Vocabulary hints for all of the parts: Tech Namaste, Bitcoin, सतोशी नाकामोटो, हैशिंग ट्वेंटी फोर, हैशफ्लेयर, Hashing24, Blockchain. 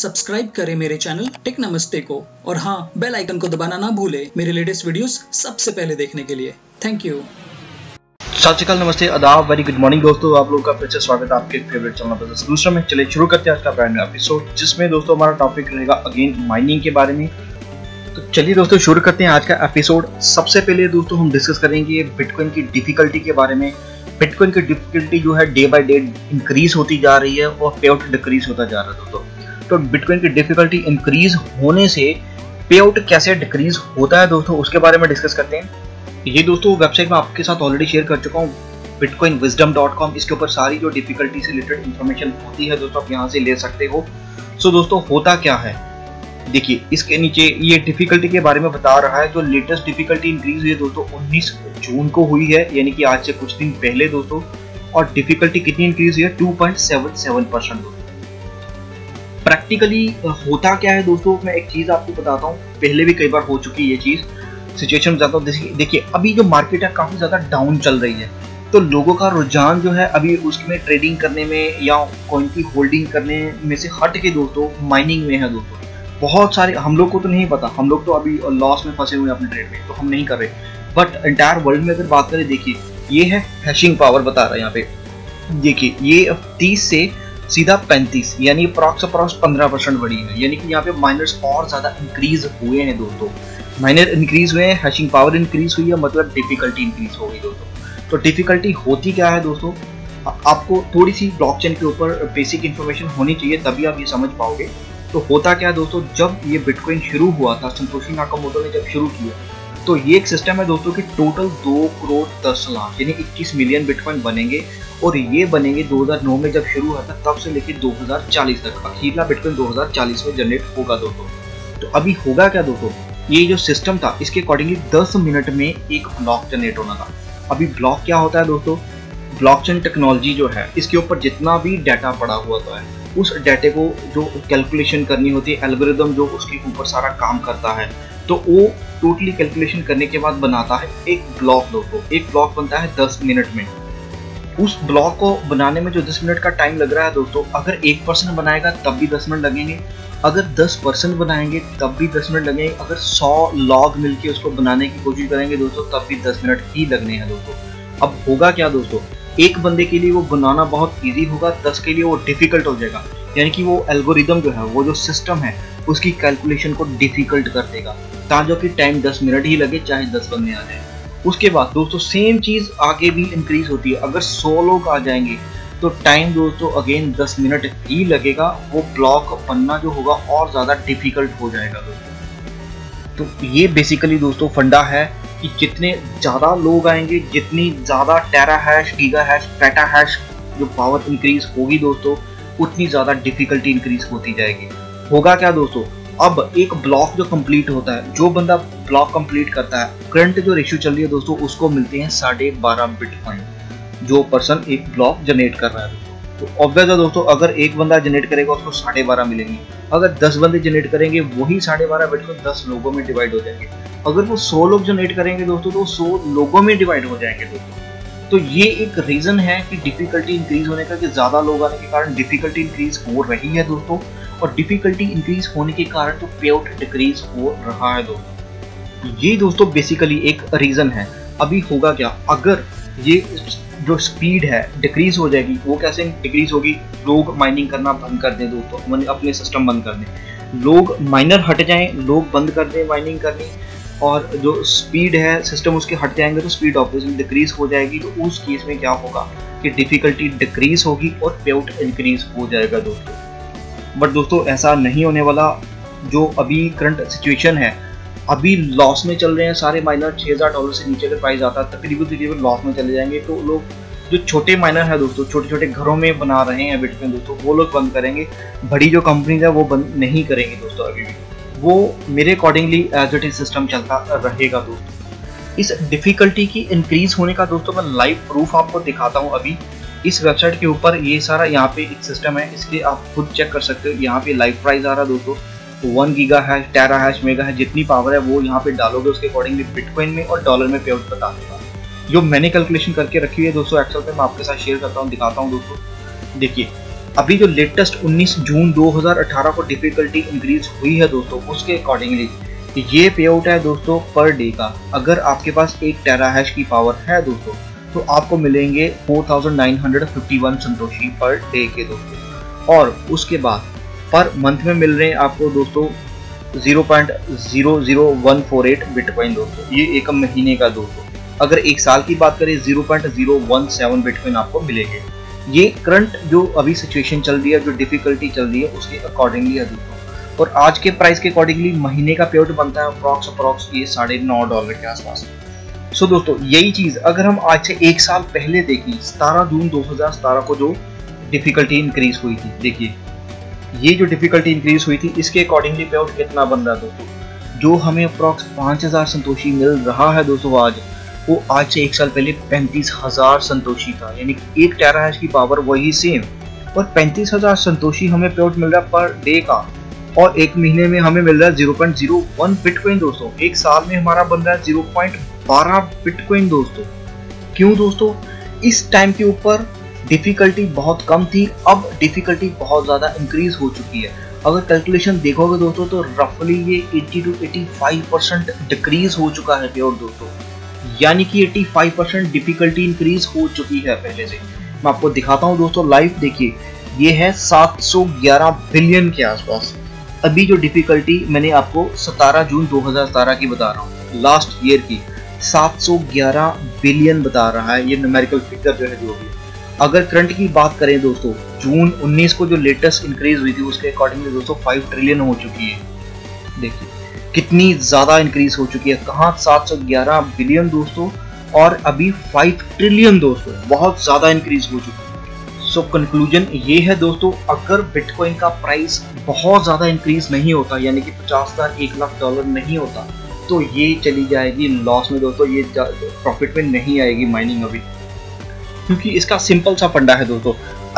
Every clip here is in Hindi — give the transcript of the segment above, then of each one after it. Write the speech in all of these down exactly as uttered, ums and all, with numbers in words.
सब्सक्राइब करें मेरे चैनल टेक्नमस्ते को, और हाँ, बेल आइकन को दबाना ना भूले मेरे लेटेस्ट वीडियोस सबसे पहले देखने के लिए। Thank you. सत श्रीकाल, नमस्ते, आदाब, वेरी गुड मॉर्निंग दोस्तों। आप लोगों का फिर से स्वागत है आपके फेवरेट चैनल बिजनेस सोल्यूशन में। चलिए शुरू करते हैं आज का ब्रांड न्यू एपिसोड, जिसमें दोस्तों हमारा टॉपिक रहेगा अगेन माइनिंग के बारे में। तो चलिए दोस्तों शुरू करते हैं आज का एपिसोड। सबसे पहले दोस्तों हम डिस्कस करेंगे बिटकॉइन की डिफिकल्टी के बारे में। बिटकॉइन की डिफिकल्टी जो है डे बाई डे इंक्रीज होती जा रही है और पे आउट डिक्रीज होता जा रहा है दोस्तों। तो बिटकॉइन की डिफिकल्टी इंक्रीज होने से पे आउट कैसे डिक्रीज होता है दोस्तों, उसके बारे में डिस्कस करते हैं। ये दोस्तों वेबसाइट में आपके साथ ऑलरेडी शेयर कर चुका हूँ, बिटकॉइन विजडम डॉट कॉम। इसके ऊपर सारी जो डिफिकल्टी से रिलेटेड इन्फॉर्मेशन होती है दोस्तों, आप यहाँ से ले सकते हो। सो दोस्तों होता क्या है, देखिए इसके नीचे ये डिफिकल्टी के बारे में बता रहा है। जो लेटेस्ट डिफिकल्टी इंक्रीज हुई है दोस्तों उन्नीस जून को हुई है, यानी कि आज से कुछ दिन पहले दोस्तों। और डिफिकल्टी कितनी इंक्रीज हुई है, two point seven seven percent दोस्तों। प्रैक्टिकली होता क्या है दोस्तों, मैं एक चीज़ आपको बताता हूँ, पहले भी कई बार हो चुकी है ये चीज़ सिचुएशन जाता हूँ। देखिए अभी जो मार्केट है काफ़ी ज़्यादा डाउन चल रही है, तो लोगों का रुझान जो है अभी उसमें ट्रेडिंग करने में या कॉइन की होल्डिंग करने में से हट के दोस्तों माइनिंग में है दोस्तों। बहुत सारे हम लोग को तो नहीं पता, हम लोग तो अभी लॉस में फंसे हुए हैं अपने ट्रेड में, तो हम नहीं कर रहे। बट एंटायर वर्ल्ड में अगर बात करें, देखिए ये है हैशिंग पावर बता रहा है यहाँ पे। देखिए ये तीस से सीधा पैंतीस, यानी अप्रॉक्स अप्रॉक्स पंद्रह परसेंट बढ़ी है, यानी कि यहाँ पे माइनर्स और ज़्यादा इंक्रीज हुए हैं दोस्तों। माइनर इंक्रीज हुए हैं, हैशिंग पावर इंक्रीज हुई है, मतलब डिफिकल्टी इंक्रीज हो गई दोस्तों। तो डिफिकल्टी होती क्या है दोस्तों, आपको थोड़ी सी ब्लॉकचेन के ऊपर बेसिक इन्फॉर्मेशन होनी चाहिए, तभी आप ये समझ पाओगे। तो होता क्या है दोस्तों, जब ये बिटकॉइन शुरू हुआ था, सतोशी नाकामोटो ने जब शुरू किया, तो ये एक सिस्टम है दोस्तों कि टोटल दो करोड़ दस लाख यानी इक्कीस मिलियन बिटकॉइन बनेंगे, और ये बनेंगे दो हज़ार नौ में जब शुरू हुआ था, तब से लेकर दो हज़ार चालीस तक। अखीरला बिटकॉइन दो हज़ार चालीस में जनरेट होगा दोस्तों। तो अभी होगा क्या दोस्तों, ये जो सिस्टम था इसके अकॉर्डिंगली दस मिनट में एक ब्लॉक जनरेट होना था। अभी ब्लॉक क्या होता है दोस्तों, ब्लॉकचेन टेक्नोलॉजी जो है इसके ऊपर जितना भी डाटा पड़ा हुआ तो है, उस डाटे को जो कैलकुलेशन करनी होती है, एल्गोरिदम जो उसके ऊपर सारा काम करता है, तो वो टोटली कैलकुलेशन करने के बाद बनाता है एक ब्लॉक दोस्तों। एक ब्लॉक बनता है दस मिनट में। उस ब्लॉक को बनाने में जो दस मिनट का टाइम लग रहा है दोस्तों, अगर एक पर्सन बनाएगा तब भी दस मिनट लगेंगे, अगर दस पर्सन बनाएंगे तब भी दस मिनट लगेंगे, अगर सौ लॉग मिलके उसको बनाने की कोशिश करेंगे दोस्तों तब भी दस मिनट ही लगने हैं दोस्तों। अब होगा क्या दोस्तों, एक बंदे के लिए वो बनाना बहुत ईजी होगा, दस के लिए वो डिफ़िकल्ट हो जाएगा, यानी कि वो एल्गोरिदम जो है, वो जो सिस्टम है उसकी कैलकुलेशन को डिफ़िकल्ट कर देगा, ताकि कि टाइम दस मिनट ही लगे चाहे दस बंदे आ जाए। उसके बाद दोस्तों सेम चीज़ आगे भी इंक्रीज होती है, अगर सौ लोग आ जाएंगे तो टाइम दोस्तों अगेन दस मिनट ही लगेगा, वो ब्लॉक बनना जो होगा और ज़्यादा डिफिकल्ट हो जाएगा दोस्तों। तो ये बेसिकली दोस्तों फंडा है कि जितने ज़्यादा लोग आएंगे, जितनी ज़्यादा tera hash, giga hash, peta hash जो पावर इंक्रीज होगी दोस्तों, उतनी ज़्यादा डिफिकल्टी इंक्रीज होती जाएगी। होगा क्या दोस्तों, अब एक ब्लॉक जो कंप्लीट होता है, जो बंदा ब्लॉक कंप्लीट करता है, करंट जो रेशियो चल रही है दोस्तों उसको मिलते हैं साढ़े बारह बिटकॉइन जो पर्सन एक ब्लॉक जनरेट कर रहा है दोस्तों। तो ऑब्वियस है दोस्तों, अगर एक बंदा जनरेट करेगा उसको साढ़े बारह मिलेंगे, अगर दस बंदे जनरेट करेंगे वही साढ़े बारह बिटकॉइन दस लोगों में डिवाइड हो जाएंगे, अगर वो सौ लोग जनरेट करेंगे दोस्तों तो सौ लोगों में डिवाइड हो जाएंगे दोस्तों। तो ये एक रीज़न है कि डिफिकल्टी इंक्रीज होने का, कि ज़्यादा लोग आने के कारण डिफिकल्टी इंक्रीज हो रही है दोस्तों, और डिफिकल्टी इंक्रीज होने के कारण तो पे आउट डिक्रीज हो रहा है दोस्तों। ये दोस्तों बेसिकली एक रीज़न है। अभी होगा क्या, अगर ये जो स्पीड है डिक्रीज हो जाएगी, वो कैसे डिक्रीज होगी, लोग माइनिंग करना बंद कर दें दोस्तों, अपने सिस्टम बंद कर दें, लोग माइनर हट जाएँ, लोग बंद कर दें माइनिंग करनी, और जो स्पीड है सिस्टम उसके हट जाएंगे तो स्पीड ऑब्वियसली डिक्रीज हो जाएगी। तो उस केस में क्या होगा कि डिफिकल्टी डिक्रीज होगी और पे आउट इंक्रीज हो जाएगा दोस्तों। बट दोस्तों ऐसा नहीं होने वाला। जो अभी करंट सिचुएशन है, अभी लॉस में चल रहे हैं सारे माइनर, छः हज़ार डॉलर से नीचे अगर प्राइस आता है तकरीबन तकरीबन लॉस में चले जाएंगे। तो लोग जो छोटे माइनर है दोस्तों, छोटे छोटे घरों में बना रहे हैं बिटकॉइन दोस्तों, वो लोग बंद करेंगे, बड़ी जो कंपनीज है वो बंद नहीं करेंगी दोस्तों। अभी भी वो मेरे accordingly as it is system चलता रहेगा दोस्तों। इस डिफ़िकल्टी की इंक्रीज़ होने का दोस्तों मैं लाइव प्रूफ आपको दिखाता हूँ। अभी इस वेबसाइट के ऊपर ये सारा यहाँ पे एक सिस्टम है, इसके आप खुद चेक कर सकते हो। यहाँ पे लाइव प्राइस आ रहा है दोस्तों, one giga hash, tera hash, mega hash, जितनी पावर है वो यहाँ पे डालोगे, उसके अकॉर्डिंगली बिटकॉइन में और डॉलर में पे आउट बता देगा। जो मैंने कैलकुलेशन करके रखी हुई है दोस्तों एक्सेल पे, मैं आपके साथ शेयर करता हूँ, दिखाता हूँ दोस्तों। देखिए अभी जो लेटेस्ट उन्नीस जून दो हज़ार अठारह को डिफिकल्टी इंक्रीज हुई है दोस्तों, उसके अकॉर्डिंगली ये पे आउट है दोस्तों पर डे का। अगर आपके पास एक टेरा हैश की पावर है दोस्तों तो आपको मिलेंगे four thousand nine hundred fifty one satoshi per day के दोस्तों। और उसके बाद पर मंथ में मिल रहे हैं आपको दोस्तों zero point zero zero one four eight bitcoin दोस्तों, ये एक महीने का दोस्तों। अगर एक साल की बात करें zero point zero one seven bitcoin आपको मिलेंगे। ये करंट जो अभी सिचुएशन चल रही है, जो डिफिकल्टी चल रही है, उसके अकॉर्डिंगली है दोस्तों। और आज के प्राइस के अकॉर्डिंगली महीने का पेआउट बनता है अप्रॉक्स अप्रॉक्स ये साढ़े नौ डॉलर के आसपास। सो so, दोस्तों यही चीज़ अगर हम आज से एक साल पहले देखें सत्रह जून दो हज़ार सत्रह को जो डिफिकल्टी इंक्रीज हुई थी, देखिए ये जो डिफिकल्टी इंक्रीज हुई थी इसके अकॉर्डिंगली पे आउट कितना बन रहा है दोस्तों, जो हमें अप्रॉक्स पाँच हज़ार संतोषी मिल रहा है दोस्तों आज, वो आज से एक साल पहले पैंतीस हज़ार संतोषी था। यानी कि एक टेरा हैश की पावर वही सेम और पैंतीस हज़ार संतोषी हमें पे आउट मिल रहा है पर डे का। और एक महीने में हमें मिल रहा है zero point zero one bitcoin दोस्तों। एक साल में हमारा बन रहा है zero point one two bitcoin दोस्तों। क्यों दोस्तों? इस टाइम के ऊपर डिफिकल्टी बहुत कम थी, अब डिफिकल्टी बहुत ज़्यादा इंक्रीज हो चुकी है। अगर कैलकुलेशन देखोगे दोस्तों तो रफली ये अस्सी टू पचासी परसेंट डिक्रीज हो चुका है पेआउट दोस्तों। यानी कि पचासी परसेंट डिफिकल्टी इंक्रीज हो चुकी है पहले से। मैं आपको दिखाता हूँ दोस्तों लाइव, देखिए ये है सात सौ ग्यारह बिलियन के आसपास। अभी जो डिफिकल्टी मैंने आपको सत्रह जून दो हज़ार सत्रह की बता रहा हूँ, लास्ट ईयर की सात सौ ग्यारह बिलियन बता रहा है ये न्यूमेरिकल फिगर जो है जो भी। अगर करंट की बात करें दोस्तों जून उन्नीस को जो लेटेस्ट इंक्रीज हुई थी उसके अकॉर्डिंगली दोस्तों पाँच ट्रिलियन हो चुकी है। देखिए कितनी ज़्यादा इंक्रीज हो चुकी है, कहाँ सात सौ ग्यारह बिलियन दोस्तों और अभी पाँच ट्रिलियन दोस्तों, बहुत ज़्यादा इंक्रीज हो चुकी है। सो कंक्लूजन ये है दोस्तों, अगर बिटकॉइन का प्राइस बहुत ज़्यादा इंक्रीज नहीं होता यानी कि पचास हज़ार एक लाख डॉलर नहीं होता तो ये चली जाएगी लॉस में दोस्तों, ये प्रॉफिट में नहीं आएगी माइनिंग अभी। क्योंकि इसका सिंपल सा फंडा है दोस्तों,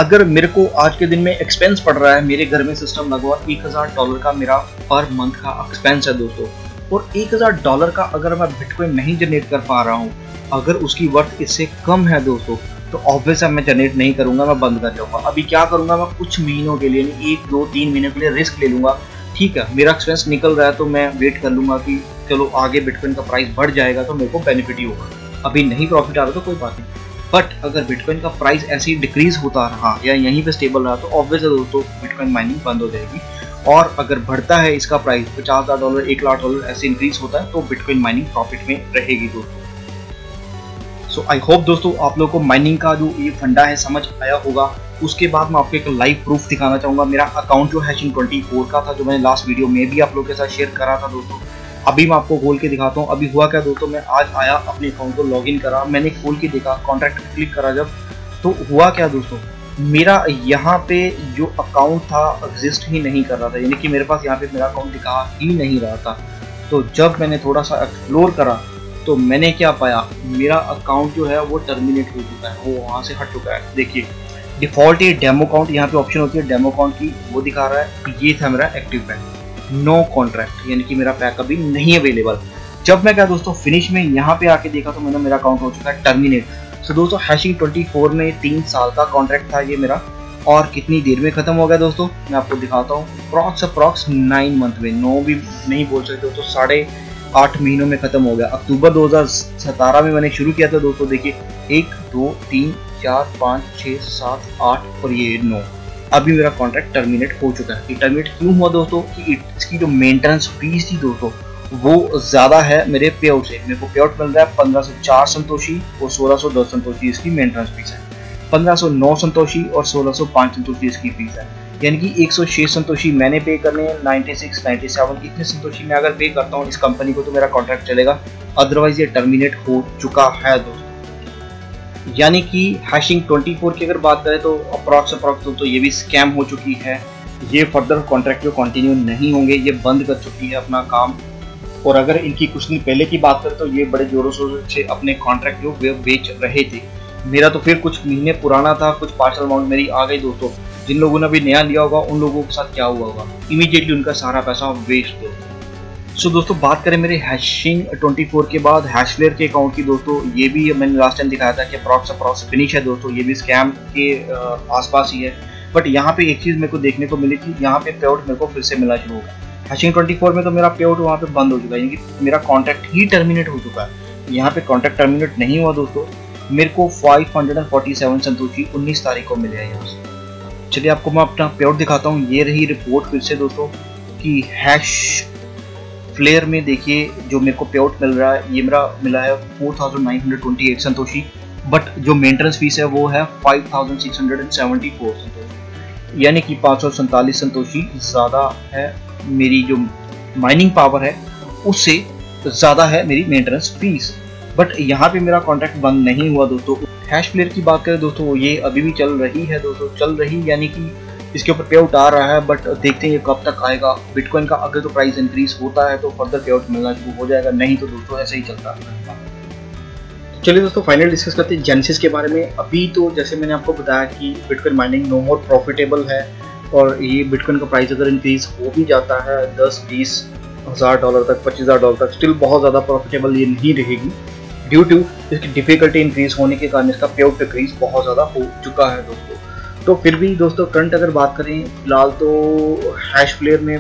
अगर मेरे को आज के दिन में एक्सपेंस पड़ रहा है, मेरे घर में सिस्टम लगवा एक हज़ार डॉलर का मेरा पर मंथ का एक्सपेंस है दोस्तों, और एक हज़ार डॉलर का अगर मैं बिटकॉइन नहीं जनरेट कर पा रहा हूँ, अगर उसकी वर्थ इससे कम है दोस्तों तो ऑब्वियस मैं जनरेट नहीं करूंगा, मैं बंद कर जाऊंगा। अभी क्या करूंगा, मैं कुछ महीनों के लिए नहीं, एक दो तीन महीने के लिए रिस्क ले लूंगा। ठीक है, मेरा एक्सपेंस निकल रहा है तो मैं वेट कर लूंगा कि चलो आगे बिटकॉइन का प्राइस बढ़ जाएगा तो मेरे को बेनिफिट ही होगा। अभी नहीं प्रॉफिट आ रहा तो कोई बात नहीं, बट अगर बिटकॉइन का प्राइस ऐसे ही डिक्रीज होता रहा या यहीं पर स्टेबल रहा तो ऑब्वियस दोस्तों बिटकॉइन माइनिंग बंद हो जाएगी। और अगर बढ़ता है इसका प्राइस पचास हज़ार डॉलर एक लाख डॉलर ऐसे इंक्रीज होता है तो बिटकॉइन माइनिंग प्रॉफिट में रहेगी दोस्तों। सो आई होप दोस्तों आप लोगों को माइनिंग का जो ये फंडा है समझ आया होगा। उसके बाद मैं आपको एक लाइव प्रूफ दिखाना चाहूँगा, मेरा अकाउंट जो हैशिंग ट्वेंटी फोर का था जो मैंने लास्ट वीडियो में भी आप लोगों के साथ शेयर करा था दोस्तों, अभी मैं आपको खोल के दिखाता हूँ। अभी हुआ क्या दोस्तों, मैं आज आया अपने अकाउंट को लॉग इन करा, मैंने खोल के देखा, कॉन्ट्रैक्ट क्लिक करा जब, तो हुआ क्या दोस्तों मेरा यहाँ पे जो अकाउंट था एग्जिस्ट ही नहीं कर रहा था, यानी कि मेरे पास यहाँ पे मेरा अकाउंट दिखा ही नहीं रहा था। तो जब मैंने थोड़ा सा एक्सप्लोर करा तो मैंने क्या पाया, मेरा अकाउंट जो है वो टर्मिनेट हो चुका है, वो वहाँ से हट चुका है। देखिए डिफ़ॉल्ट ये डेमो अकाउंट यहाँ पे ऑप्शन होती है डेमो अकाउंट की, वो दिखा रहा है ये था मेरा एक्टिव पैक नो कॉन्ट्रैक्ट, यानी कि मेरा पैक अभी नहीं अवेलेबल। जब मैं क्या दोस्तों फिनिश में यहाँ पे आके देखा तो मैंने मेरा अकाउंट हो चुका है टर्मिनेट। सो दोस्तों हैशिंग ट्वेंटी फोर में तीन साल का कॉन्ट्रैक्ट था ये मेरा, और कितनी देर में ख़त्म हो गया दोस्तों मैं आपको दिखाता हूँ, प्रॉक्स अप्रॉक्स नाइन मंथ में, नो भी नहीं बोल सकते दोस्तों, साढ़े आठ महीनों में ख़त्म हो गया। अक्टूबर दो हज़ार सत्रह में मैंने शुरू किया था दोस्तों, देखिए एक दो तीन चार पाँच छः सात आठ और ये नौ, अभी मेरा कॉन्ट्रैक्ट टर्मिनेट हो चुका है। ये टर्मिनेट क्यों हुआ दोस्तों कि इसकी जो मेंटेनेंस फीस थी दोस्तों वो ज़्यादा है मेरे पे आउट से। मेरे को पे आउट मिल रहा है पंद्रह सौ चार संतोषी और सोलह सौ दस संतोषी इसकी मेंटेनेंस फीस है, पंद्रह सौ नौ संतोषी और सोलह सौ पाँच संतोषी इसकी फीस है। यानी कि एक सौ छह संतोषी मैंने पे करने हैं, छियानवे, सत्तानवे इतने संतोषी मैं अगर पे करता हूँ इस कंपनी को तो मेरा कॉन्ट्रैक्ट चलेगा, अदरवाइज ये टर्मिनेट हो चुका है दोस्तों। यानी कि हैशिंग ट्वेंटी फोर की अगर बात करें तो अप्रॉक्स अप्रॉक्स तो ये भी स्कैम हो चुकी है, ये फर्दर कॉन्ट्रैक्ट जो कंटिन्यू नहीं होंगे, ये बंद कर चुकी है अपना काम। और अगर इनकी कुछ दिन पहले की बात करें तो ये बड़े जोरों शोरों से अपने कॉन्ट्रैक्ट जो बेच रहे थे, मेरा तो फिर कुछ महीने पुराना था, कुछ पार्शल अमाउंट मेरी आ गई दोस्तों। जिन लोगों ने अभी नया लिया होगा उन लोगों के साथ क्या हुआ होगा, इमीडिएटली उनका सारा पैसा वेस्ट हो। सो दोस्तों बात करें मेरे हैशिंग ट्वेंटी फोर के बाद हैशफ्लेयर के अकाउंट की दोस्तों, ये भी मैंने लास्ट टाइम दिखाया था कि अप्रॉक्स अप्रॉक्स फिनिश है दोस्तों, ये भी स्कैम के आसपास ही है। बट यहाँ पे एक चीज़ मेरे को देखने को मिली थी, यहाँ पे पेआउट मेरे को फिर से मिला शुरू होगा। हैशिंग चौबीस में तो मेरा पेआउट वहाँ पे बंद हो चुका है, यानी कि मेरा कॉन्ट्रैक्ट ही टर्मिनेट हो चुका है। यहाँ पे कॉन्ट्रैक्ट टर्मिनेट नहीं हुआ दोस्तों, मेरे को फाइव फोर्टी सेवन संतोषी उन्नीस तारीख को मिले हैं यहाँ से। चलिए आपको मैं अपना पेआउट दिखाता हूँ। ये रही रिपोर्ट फिर से दोस्तों कि हैश फ्लेयर में देखिए जो मेरे को पेआउट मिल रहा है, ये मेरा मिला है four thousand nine hundred twenty eight satoshi, but जो मेंटेनेंस फीस है वो है five thousand six hundred seventy four satoshi, यानी कि पाँच सौ सैंतालीस संतोषी ज़्यादा है। मेरी जो माइनिंग पावर है उससे ज़्यादा है मेरी मेंटेनेंस फीस, बट यहाँ पे मेरा कॉन्ट्रैक्ट बंद नहीं हुआ दोस्तों। हैश फ्लेयर की बात करें दोस्तों, ये अभी भी चल रही है दोस्तों, चल रही यानी कि इसके ऊपर पेआउट आ रहा है, बट देखते हैं ये कब तक आएगा। बिटकॉइन का अगर तो प्राइस इंक्रीज होता है तो फर्दर पेआउट मिलना शुरू हो जाएगा, नहीं तो दोस्तों ऐसे ही चलता रहेगा। चलिए दोस्तों फाइनल डिस्कस करते हैं जेनेसिस के बारे में। अभी तो जैसे मैंने आपको बताया कि bitcoin mining no more profitable है, और ये बिटकॉइन का प्राइस अगर इंक्रीज हो भी जाता है दस बीस हज़ार डॉलर तक, पच्चीस हज़ार डॉलर तक, स्टिल बहुत ज़्यादा प्रॉफिटेबल ये नहीं रहेगी ड्यू टू इसकी डिफिकल्टी इंक्रीज होने के कारण इसका पेआउट डिक्रीज बहुत ज़्यादा हो चुका है दोस्तों। तो फिर भी दोस्तों करंट अगर बात करें फिलहाल तो हैश फ्लेयर में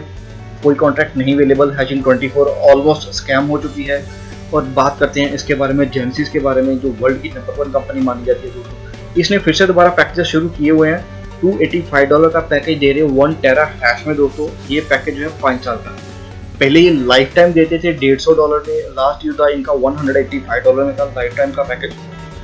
कोई कॉन्ट्रैक्ट नहीं अवेलेबल। हैशिंग चौबीस ऑलमोस्ट स्कैम हो चुकी है। और बात करते हैं इसके बारे में जेनेसिस के बारे में, जो वर्ल्ड की नंबर वन कंपनी मानी जाती है दोस्तों। इसने फिर से दोबारा पैकेज शुरू किए हुए हैं, टू एटी फाइव डॉलर का पैकेज दे रहे हैं वन टेरा हैश में दोस्तों। ये पैकेज है पाँच साल का, पहले ये लाइफ टाइम देते थे डेढ़ सौ डॉलर में, लास्ट ईयर था इनका one hundred eighty five dollar में था लाइफ टाइम का पैकेज,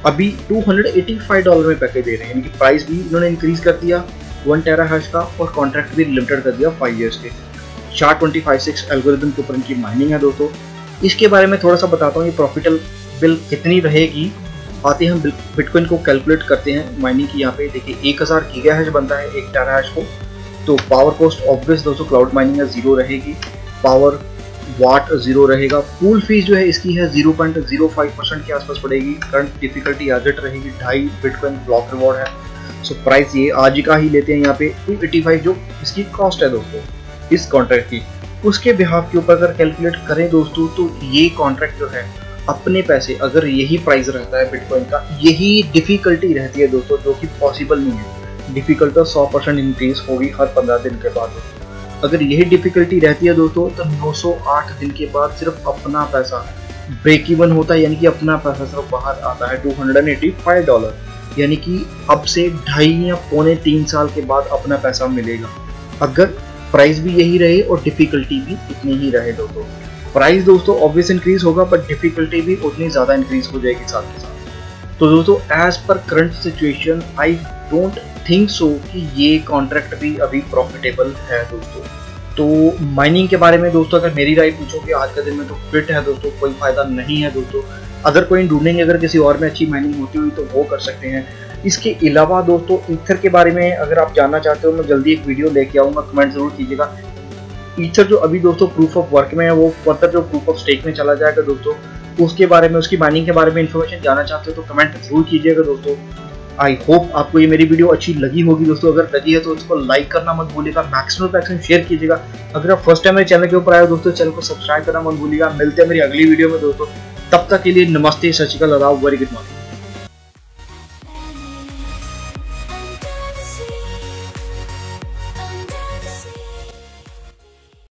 अभी टू एटी फाइव डॉलर में पैकेज दे रहे हैं। इनकी प्राइस भी इन्होंने इंक्रीज़ कर दिया वन टेरा हैश का, और कॉन्ट्रैक्ट भी लिमिटेड कर दिया फाइव ईयर्स के। शार टू फिफ्टी सिक्स एल्गोरिदम के ऊपर इनकी माइनिंग है दोस्तों। इसके बारे में थोड़ा सा बताता हूँ, ये प्रॉफिटेबल कितनी रहेगी। आते हम बिटकॉइन को कैलकुलेट करते हैं माइनिंग की। यहाँ पे देखिए एक हज़ार गीगा हैश बनता है एक टेरा हैश को, तो पावर कॉस्ट ऑब्वियस दोस्तों क्लाउड माइनिंग है जीरो रहेगी, पावर वाट जीरो रहेगा, पूल फीस जो है इसकी है zero point zero five percent के आसपास पड़ेगी। करंट डिफिकल्टी एजेट रहेगी ढाई बिटकॉइन ब्लॉक रिवॉर्ड है। सो प्राइस ये आज का ही लेते हैं यहाँ पे टू एटी फाइव, जो इसकी कॉस्ट है दोस्तों इस कॉन्ट्रैक्ट की, उसके बिहाफ के ऊपर अगर कैलकुलेट करें दोस्तों तो ये कॉन्ट्रैक्ट जो है अपने पैसे, अगर यही प्राइस रहता है बिटकॉइन का, यही डिफिकल्टी रहती है दोस्तों, जो कि पॉसिबल नहीं है। डिफिकल्ट तो सौ परसेंट इंक्रीज होगी हर पंद्रह दिन के बाद। अगर यही डिफिकल्टी रहती है दोस्तों तो नौ सौ आठ दिन के बाद सिर्फ अपना पैसा ब्रेक इवन होता है, यानी कि अपना पैसा सिर्फ बाहर आता है टू एटी फाइव डॉलर, यानी कि अब से ढाई या पौने तीन साल के बाद अपना पैसा मिलेगा, अगर प्राइस भी यही रहे और डिफिकल्टी भी इतनी ही रहे दोस्तों। प्राइस दोस्तों ऑब्वियस इंक्रीज होगा, बट डिफिकल्टी भी उतनी ज़्यादा इंक्रीज हो जाएगी साथ के साथ। तो दोस्तों एज पर current situation I don't think so कि ये कॉन्ट्रैक्ट भी अभी प्रॉफिटेबल है दोस्तों। तो माइनिंग के बारे में दोस्तों अगर मेरी राय पूछोगे आज के दिन में तो फिट है दोस्तों, कोई फ़ायदा नहीं है दोस्तों। अगर कोई ढूंढेंगे अगर किसी और में अच्छी माइनिंग होती हुई तो वो कर सकते हैं। इसके अलावा दोस्तों ईथर के बारे में अगर आप जानना चाहते हो मैं जल्दी एक वीडियो लेके आऊँगा, कमेंट ज़रूर कीजिएगा। ईथर जो अभी दोस्तों प्रूफ ऑफ वर्क में है वो फर्दर जो प्रूफ ऑफ स्टेक में चला जाएगा दोस्तों, उसके बारे में उसकी माइनिंग के बारे में इन्फॉर्मेशन जानना चाहते हो तो कमेंट ज़रूर कीजिएगा दोस्तों। आई होप आपको ये मेरी वीडियो अच्छी लगी होगी दोस्तों, अगर लगी है तो इसको लाइक करना मत भूलिएगा, मैक्सिमम मैक्सिमम शेयर कीजिएगा। अगर आप फर्स्ट टाइम मेरे चैनल के ऊपर आए हो दोस्तों चैनल को सब्सक्राइब करना मत भूलिएगा। मिलते हैं मेरी अगली वीडियो में दोस्तों, तब तक के लिए नमस्ते, सत श्री अकाल, वेरी गुड मॉर्निंग।